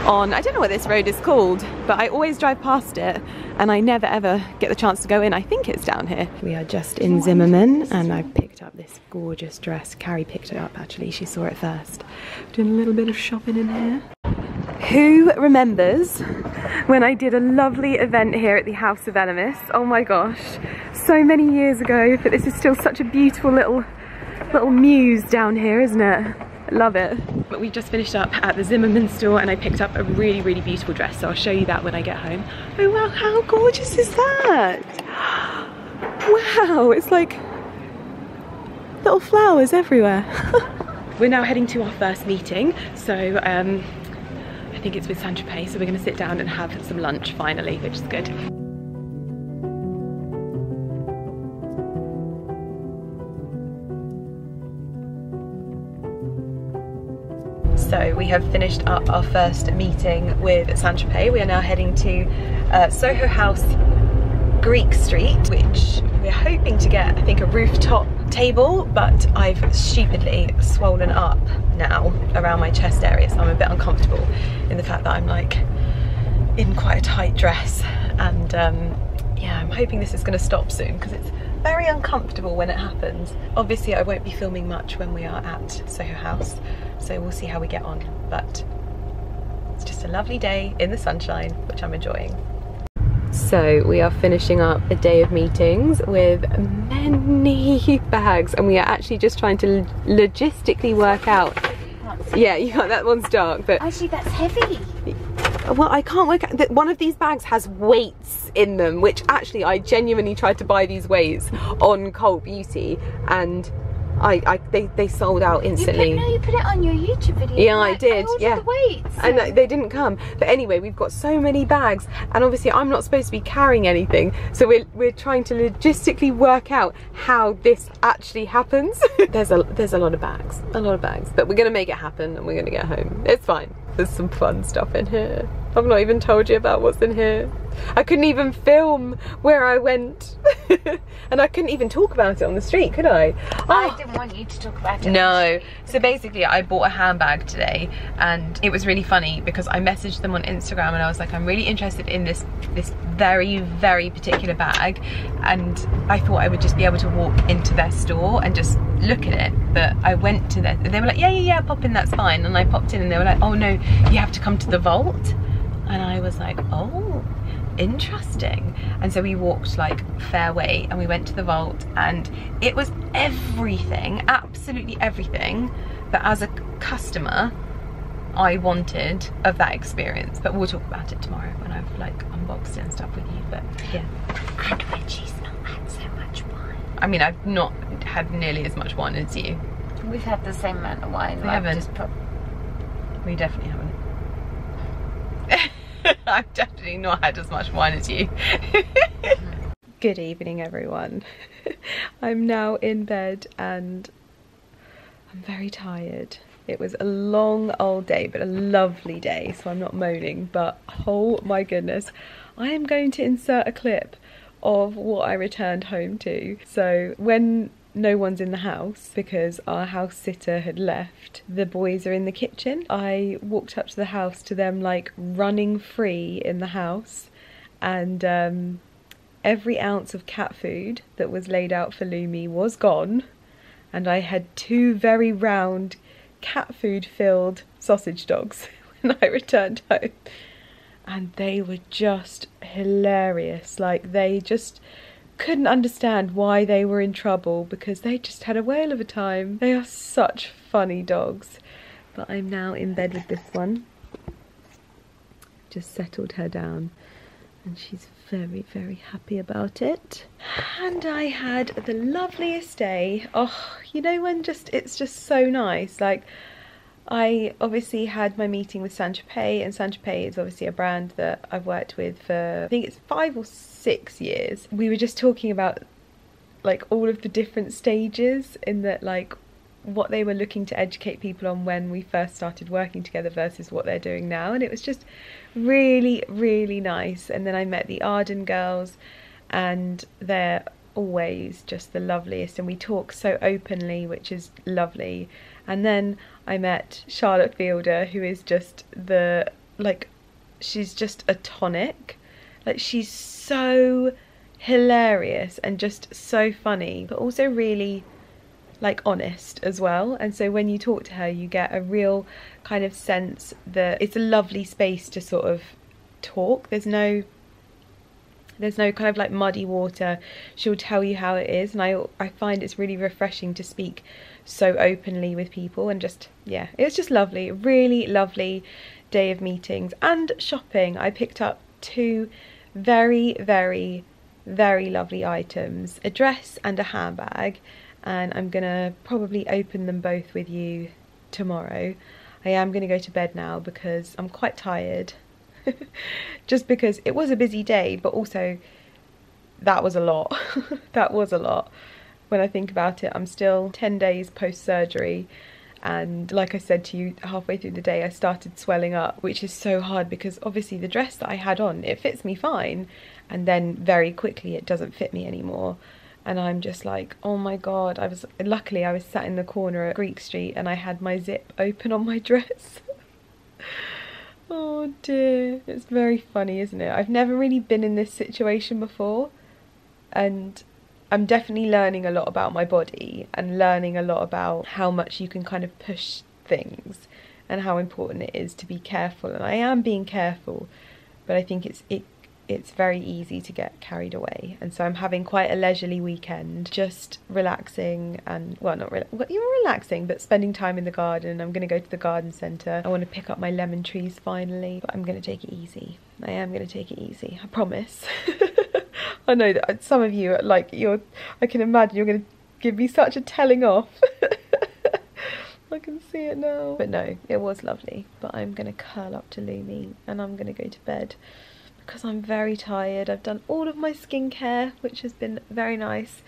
on, I don't know what this road is called, but I always drive past it and I never ever get the chance to go in. I think it's down here. We are just in Zimmerman, and I picked up this gorgeous dress. Carrie picked it up, actually, she saw it first. Doing a little bit of shopping in here. Who remembers when I did a lovely event here at the House of Elemis? Oh my gosh, so many years ago, but this is still such a beautiful little muse down here, isn't it? Love it. But we just finished up at the Zimmerman store, and I picked up a really beautiful dress, so I'll show you that when I get home. Oh wow, how gorgeous is that? Wow, it's like little flowers everywhere. We're now heading to our first meeting, so I think it's with Saint-Tropez, so we're going to sit down and have some lunch finally, which is good. So we have finished up our first meeting with Saint-Tropez. We are now heading to Soho House, Greek Street, which we're hoping to get, I think, a rooftop table, but I've stupidly swollen up now around my chest area, so I'm a bit uncomfortable in the fact that I'm like in quite a tight dress and yeah, I'm hoping this is going to stop soon because it's very uncomfortable when it happens. Obviously I won't be filming much when we are at Soho House, so we'll see how we get on, but it's just a lovely day in the sunshine, which I'm enjoying. So we are finishing up a day of meetings with many bags, and we are actually just trying to logistically work out. Yeah, you got that one's dark, but actually that's heavy. Well, I can't work out that one of these bags has weights in them, which actually I genuinely tried to buy these weights on Cult Beauty, and they sold out instantly. No, you put it on your YouTube video. Yeah, I did. Yeah, the weights. And they didn't come. But anyway, we've got so many bags, and obviously I'm not supposed to be carrying anything, so we're trying to logistically work out how this actually happens. there's a lot of bags, but we're gonna make it happen, and we're gonna get home. It's fine. There's some fun stuff in here. I've not even told you about what's in here. I couldn't even film where I went. And I couldn't even talk about it on the street, could I? I didn't want you to talk about it. No. So basically I bought a handbag today, and it was really funny because I messaged them on Instagram and I was like, I'm really interested in this very, very particular bag, and I thought I would just be able to walk into their store and just look at it. But I went to their, they were like, yeah, pop in, that's fine. And I popped in and they were like, oh no, you have to come to the vault. And I was like, oh, interesting. And so we walked like a fair way and we went to the vault, and it was everything, absolutely everything that as a customer I wanted of that experience. But we'll talk about it tomorrow when I've like unboxed it and stuff with you. But yeah. And when she's not had so much wine. I mean, I've not had nearly as much wine as you. We've had the same amount of wine. We haven't. We definitely haven't. I've definitely not had as much wine as you. Good evening, everyone. I'm now in bed and I'm very tired. It was a long old day, but a lovely day, so I'm not moaning, but oh my goodness. I am going to insert a clip of what I returned home to. So when no one's in the house, because our house sitter had left, the boys are in the kitchen. I walked up to the house to them like running free in the house, and every ounce of cat food that was laid out for Lumi was gone, and I had two very round cat food filled sausage dogs when I returned home, and they were just hilarious. Like, they just couldn't understand why they were in trouble, because they just had a whale of a time. They are such funny dogs. But I'm now in bed with this one. Just settled her down and she's very, very happy about it. And I had the loveliest day. Oh, you know when just it's just so nice. Like, I obviously had my meeting with Saint-Tropez, and Saint-Tropez is obviously a brand that I've worked with for I think it's 5 or 6 years. We were just talking about like all of the different stages in that, like what they were looking to educate people on when we first started working together versus what they're doing now, and it was just really, really nice. And then I met the Arden girls, and they're always just the loveliest, and we talk so openly, which is lovely. And then I met Charlotte Fielder, who is just the, like, she's just a tonic. Like, she's so hilarious and just so funny, but also really, like, honest as well. And so when you talk to her, you get a real kind of sense that it's a lovely space to sort of talk. There's no kind of like muddy water. She'll tell you how it is, and I find it's really refreshing to speak so openly with people. And just, yeah, it's just lovely, really lovely day of meetings and shopping. I picked up 2 very, very, very lovely items, a dress and a handbag, and I'm gonna probably open them both with you tomorrow. I am gonna go to bed now because I'm quite tired. Just because it was a busy day, but also that was a lot. That was a lot. When I think about it, I'm still 10 days post-surgery, and like I said to you, halfway through the day I started swelling up, which is so hard because obviously the dress that I had on, it fits me fine, and then very quickly it doesn't fit me anymore. And I'm just like, oh my god. Luckily I was sat in the corner at Greek Street and I had my zip open on my dress. Oh, Oh dear. It's very funny, isn't it? I've never really been in this situation before, and I'm definitely learning a lot about my body and learning a lot about how much you can kind of push things and how important it is to be careful. And I am being careful, but I think it's very easy to get carried away, and so I'm having quite a leisurely weekend, just relaxing and, well, not really, you're relaxing, but spending time in the garden. I'm going to go to the garden centre. I want to pick up my lemon trees finally, but I'm going to take it easy. I am going to take it easy, I promise. I know that some of you, like, I can imagine you're going to give me such a telling off. I can see it now. But no, it was lovely, but I'm going to curl up to Lumi and I'm going to go to bed because I'm very tired. I've done all of my skincare, which has been very nice.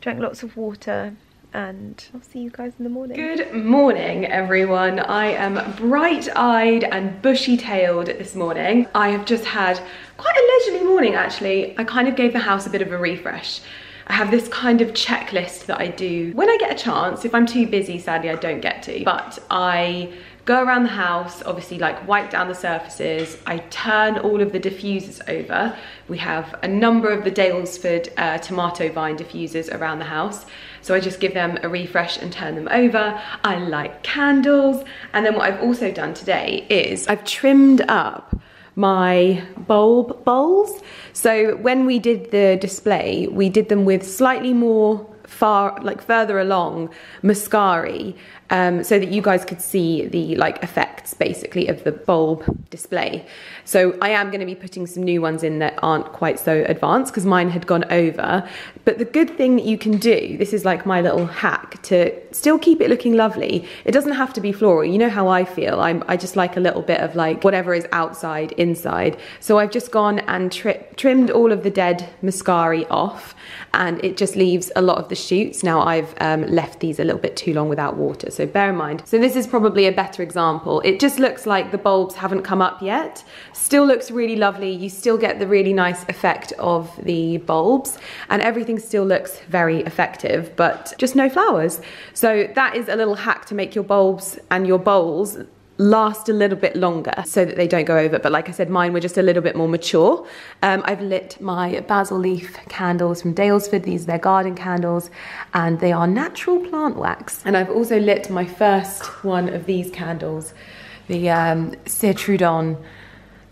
Drank lots of water, and I'll see you guys in the morning. Good morning, everyone. I am bright-eyed and bushy-tailed this morning. I have just had quite a leisurely morning, actually. I kind of gave the house a bit of a refresh. I have this kind of checklist that I do when I get a chance. If I'm too busy, sadly, I don't get to, but I go around the house, obviously, like, wipe down the surfaces. I turn all of the diffusers over. We have a number of the Daylesford tomato vine diffusers around the house, so I just give them a refresh and turn them over. I light candles, and then what I've also done today is I've trimmed up my bulb bowls. So when we did the display, we did them with slightly more further along muscari, so that you guys could see the, like, effects basically of the bulb display. So I am going to be putting some new ones in that aren't quite so advanced because mine had gone over. But the good thing that you can do, this is like my little hack to still keep it looking lovely. It doesn't have to be floral. You know how I feel. I just like a little bit of, like, whatever is outside, inside. So I've just gone and trimmed all of the dead muscari off, and it just leaves a lot of the shoots. Now I've left these a little bit too long without water, so bear in mind. So this is probably a better example. It just looks like the bulbs haven't come up yet. Still looks really lovely. You still get the really nice effect of the bulbs, and everything still looks very effective, but just no flowers. So that is a little hack to make your bulbs and your bowls last a little bit longer so that they don't go over. But like I said, mine were just a little bit more mature. I've lit my basil leaf candles from Daylesford. These are their garden candles, and they are natural plant wax. And I've also lit my first one of these candles, the Cire Trudon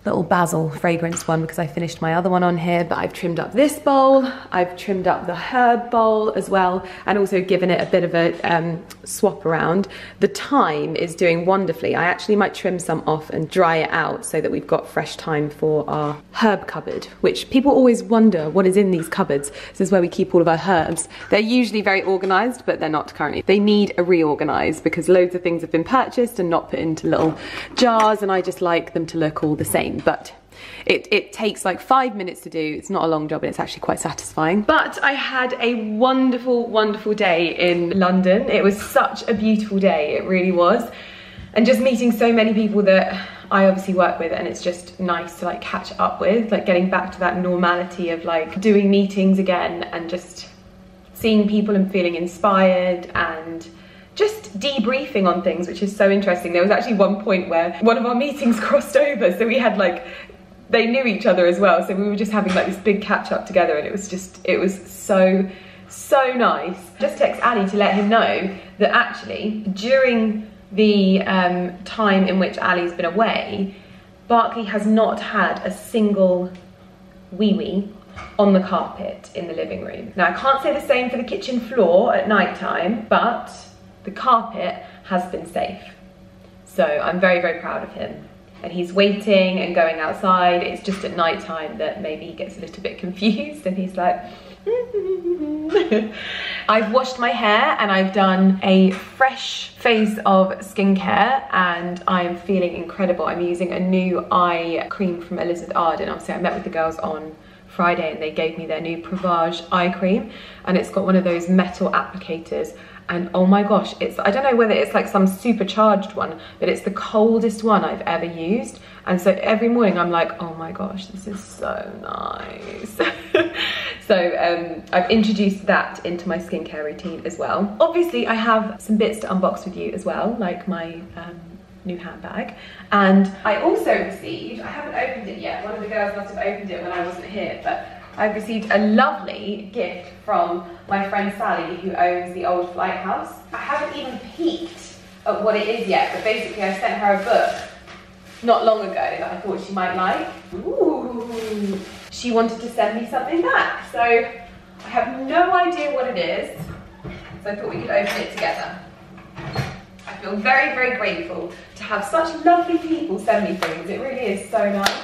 little basil fragrance one, because I finished my other one on here. But I've trimmed up this bowl, I've trimmed up the herb bowl as well, and also given it a bit of a swap around. The thyme is doing wonderfully. I actually might trim some off and dry it out so that we've got fresh thyme for our herb cupboard, which people always wonder what is in these cupboards. This is where we keep all of our herbs. They're usually very organised, but they're not currently. They need a reorganise because loads of things have been purchased and not put into little jars, and I just like them to look all the same. But it takes like 5 minutes to do. It's not a long job, and it's actually quite satisfying. But I had a wonderful, wonderful day in London. It was such a beautiful day, it really was. And just meeting so many people that I obviously work with, and it's just nice to, like, catch up with, like, getting back to that normality of, like, doing meetings again and just seeing people and feeling inspired and just debriefing on things, which is so interesting. There was actually one point where one of our meetings crossed over, so we had, like, they knew each other as well, so we were just having, like, this big catch up together, and it was so nice. Just text Ali to let him know that actually during the time in which Ali's been away, Barclay has not had a single wee-wee on the carpet in the living room. Now I can't say the same for the kitchen floor at night time, but the carpet has been safe. So I'm very, very proud of him. And he's waiting and going outside. It's just at night time that maybe he gets a little bit confused, and he's like, I've washed my hair and I've done a fresh face of skincare, and I'm feeling incredible. I'm using a new eye cream from Elizabeth Arden. Obviously, I met with the girls on Friday and they gave me their new PREVAGE eye cream, and it's got one of those metal applicators. And oh my gosh, it's, I don't know whether it's like some supercharged one, but it's the coldest one I've ever used. And so every morning I'm like, oh my gosh, this is so nice. So I've introduced that into my skincare routine as well. Obviously I have some bits to unbox with you as well, like my new handbag. And I also received, I haven't opened it yet, one of the girls must have opened it when I wasn't here, but I've received a lovely gift from my friend Sally, who owns the Old Flight House. I haven't even peeked at what it is yet, but basically I sent her a book not long ago that I thought she might like. Ooh. She wanted to send me something back, so I have no idea what it is, so I thought we could open it together. I feel very, very grateful to have such lovely people send me things. It really is so nice.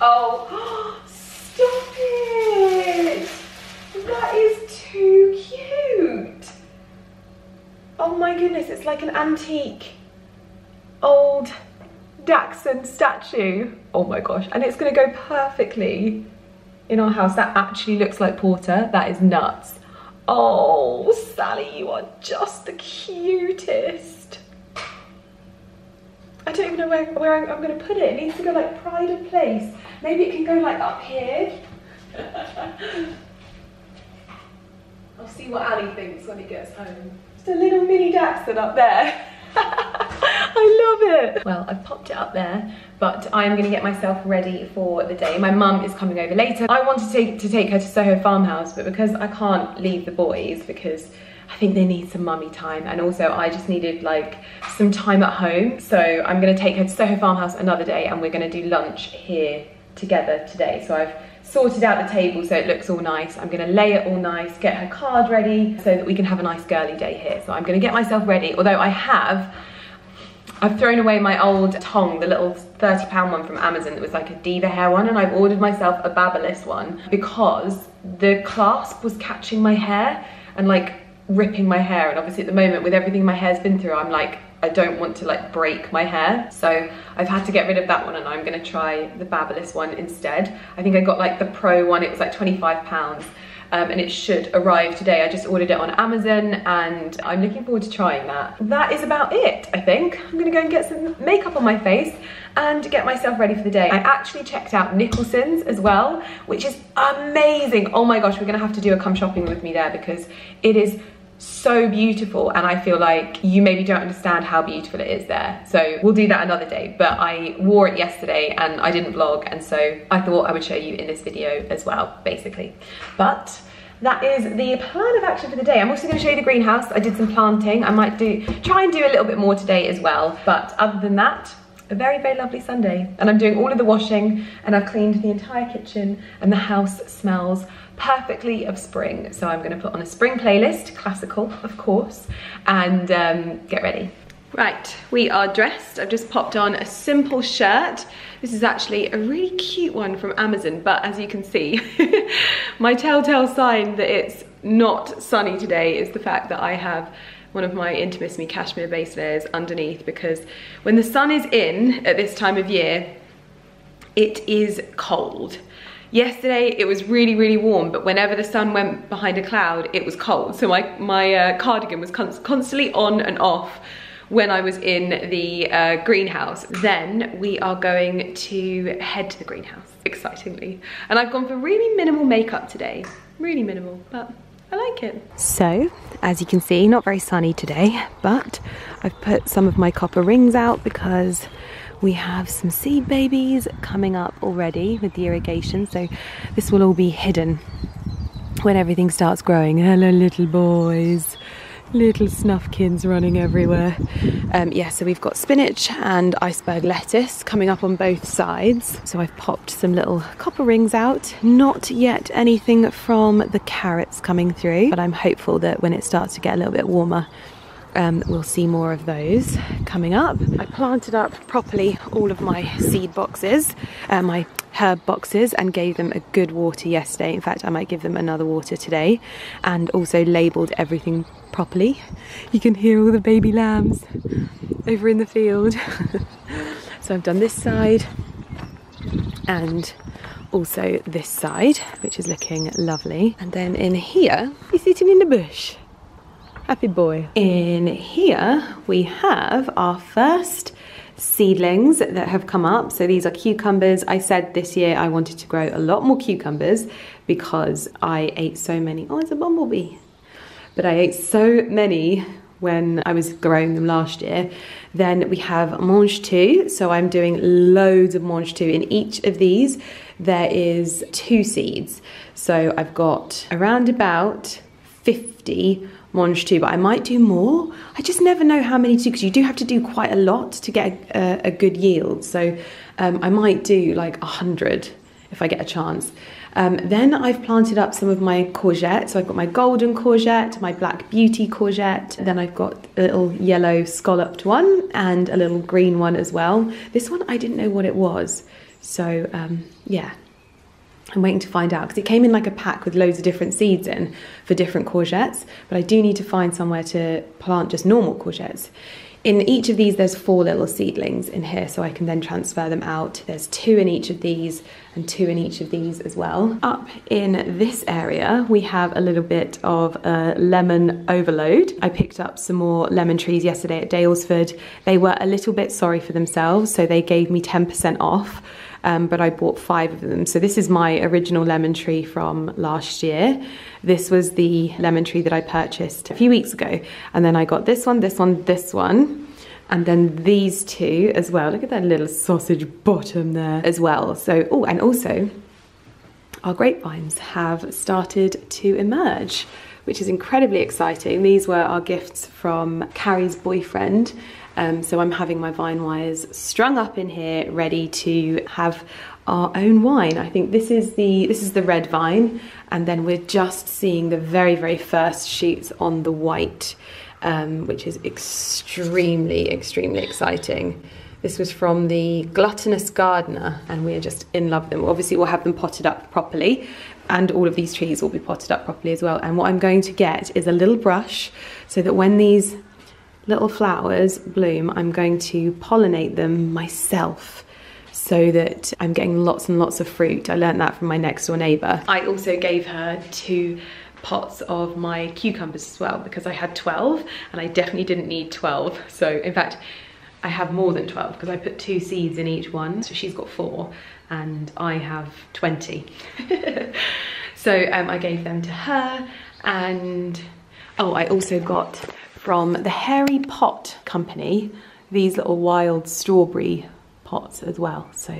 Oh, stop it! That is too cute! Oh my goodness, it's like an antique old Dachshund statue. Oh my gosh, and it's gonna go perfectly in our house. That actually looks like Porter. That is nuts. Oh, Sally, you are just the cutest. I don't even know where I'm going to put it. It needs to go like pride of place. Maybe it can go like up here. I'll see what Ali thinks when he gets home. Just a little mini Dachshund up there. I love it. Well, I've popped it up there, but I'm going to get myself ready for the day. My mum is coming over later. I wanted to take her to Soho Farmhouse, but because I can't leave the boys, because I think they need some mummy time, and also I just needed like some time at home. So I'm going to take her to Soho Farmhouse another day, and we're going to do lunch here together today. So I've sorted out the table so it looks all nice. I'm gonna lay it all nice, get her card ready so that we can have a nice girly day here. So I'm gonna get myself ready, although I've thrown away my old tong, the little £30 one from Amazon that was like a diva hair one, and I've ordered myself a BaByliss one because the clasp was catching my hair and like ripping my hair, and obviously at the moment with everything my hair's been through, I'm like, I don't want to like break my hair, so I've had to get rid of that one, and I'm gonna try the BaByliss one instead. I think I got like the Pro one, it was like £25, and it should arrive today. I just ordered it on Amazon, and I'm looking forward to trying that. That is about it, I think. I'm gonna go and get some makeup on my face and get myself ready for the day. I actually checked out Nicholson's as well, which is amazing. Oh my gosh, we're gonna have to do a come shopping with me there because it is so beautiful, and I feel like you maybe don't understand how beautiful it is there. So we'll do that another day, but I wore it yesterday and I didn't vlog, and so I thought I would show you in this video as well, basically. But that is the plan of action for the day. I'm also going to show you the greenhouse. I did some planting. I might try and do a little bit more today as well, but other than that, a very, very lovely Sunday, and I'm doing all of the washing, and I've cleaned the entire kitchen, and the house smells perfectly of spring. So I'm going to put on a spring playlist, classical of course, and get ready. Right, we are dressed. I've just popped on a simple shirt. This is actually a really cute one from Amazon, but as you can see, my telltale sign that it's not sunny today is the fact that I have one of my Intimiss Me cashmere base layers underneath, because when the sun is in at this time of year, it is cold. Yesterday it was really, really warm, but whenever the sun went behind a cloud, it was cold. So my cardigan was constantly on and off when I was in the greenhouse. Then we are going to head to the greenhouse, excitingly. And I've gone for really minimal makeup today, really minimal, but I like it. So, as you can see, not very sunny today, but I've put some of my copper rings out because we have some seed babies coming up already with the irrigation, so this will all be hidden when everything starts growing. Hello, little boys. Little snuffkins running everywhere. Yeah, so we've got spinach and iceberg lettuce coming up on both sides. So I've popped some little copper rings out. Not yet anything from the carrots coming through, but I'm hopeful that when it starts to get a little bit warmer, we'll see more of those coming up. I planted up properly all of my seed boxes, my herb boxes, and gave them a good water yesterday. In fact, I might give them another water today, and also labelled everything properly. You can hear all the baby lambs over in the field. So I've done this side and also this side, which is looking lovely. And then in here, he's sitting in the bush. Happy boy. In here we have our first seedlings that have come up. So these are cucumbers. I said this year I wanted to grow a lot more cucumbers because I ate so many. Oh, it's a bumblebee. But I ate so many when I was growing them last year. Then we have Manche 2, so I'm doing loads of Manche 2. In each of these there is 2 seeds, so I've got around about 50 Manche 2, but I might do more. I just never know how many to do, because you do have to do quite a lot to get a good yield. So I might do like 100 if I get a chance. Then I've planted up some of my courgette. So I've got my golden courgette, my black beauty courgette. Then I've got a little yellow scalloped one and a little green one as well. This one, I didn't know what it was. So yeah, I'm waiting to find out, because it came in like a pack with loads of different seeds in for different courgettes. But I do need to find somewhere to plant just normal courgettes. In each of these there's 4 little seedlings in here, so I can then transfer them out. There's 2 in each of these and 2 in each of these as well. Up in this area we have a little bit of a lemon overload. I picked up some more lemon trees yesterday at Daylesford. They were a little bit sorry for themselves, so they gave me 10% off. But I bought 5 of them. So this is my original lemon tree from last year. This was the lemon tree that I purchased a few weeks ago. And then I got this one, this one, this one, and then these 2 as well. Look at that little sausage bottom there as well. So, oh, and also our grapevines have started to emerge, which is incredibly exciting. These were our gifts from Carrie's boyfriend. So I'm having my vine wires strung up in here, ready to have our own wine. I think this is the red vine, and then we're just seeing the very, very first shoots on the white, which is extremely, extremely exciting. This was from the Gluttonous Gardener, and we are just in love with them. Obviously we'll have them potted up properly, and all of these trees will be potted up properly as well. And what I'm going to get is a little brush, so that when these little flowers bloom, I'm going to pollinate them myself, so that I'm getting lots and lots of fruit. I learned that from my next door neighbour. I also gave her 2 pots of my cucumbers as well, because I had 12 and I definitely didn't need 12. So in fact, I have more than 12, because I put 2 seeds in each one. So she's got 4 and I have 20. So I gave them to her. And oh, I also got from the Hairy Pot Company these little wild strawberry pots as well. So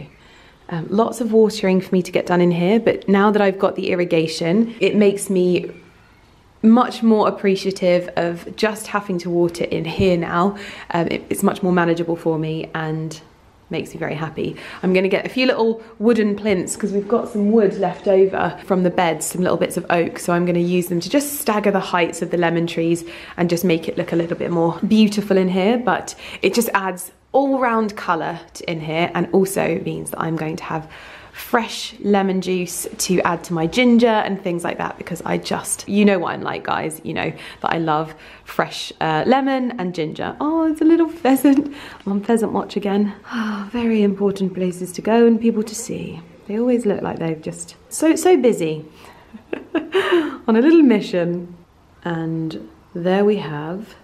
lots of watering for me to get done in here, but now that I've got the irrigation, it makes me much more appreciative of just having to water in here now. It's much more manageable for me and makes me very happy. I'm going to get a few little wooden plinths, because we've got some wood left over from the beds, some little bits of oak, so I'm going to use them to just stagger the heights of the lemon trees and just make it look a little bit more beautiful in here. But it just adds all-round colour in here, and also means that I'm going to have fresh lemon juice to add to my ginger and things like that, because I just, you know what I'm like, guys, you know that I love fresh lemon and ginger. Oh, it's a little pheasant. I'm on pheasant watch again. Oh, very important places to go and people to see. They always look like they're just so busy on a little mission. And there we have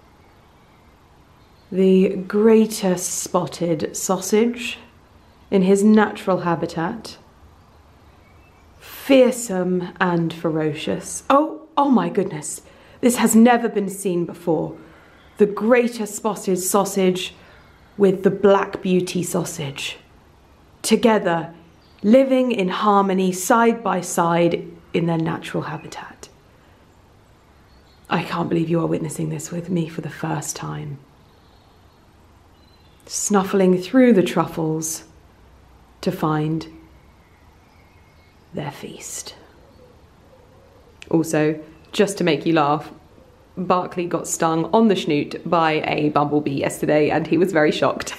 the greater spotted sausage in his natural habitat, fearsome and ferocious. Oh my goodness, this has never been seen before. The greater spotted sausage with the black beauty sausage. Together, living in harmony, side by side in their natural habitat. I can't believe you are witnessing this with me for the first time. Snuffling through the truffles to find their feast. Also, just to make you laugh, Barclay got stung on the snoot by a bumblebee yesterday and he was very shocked.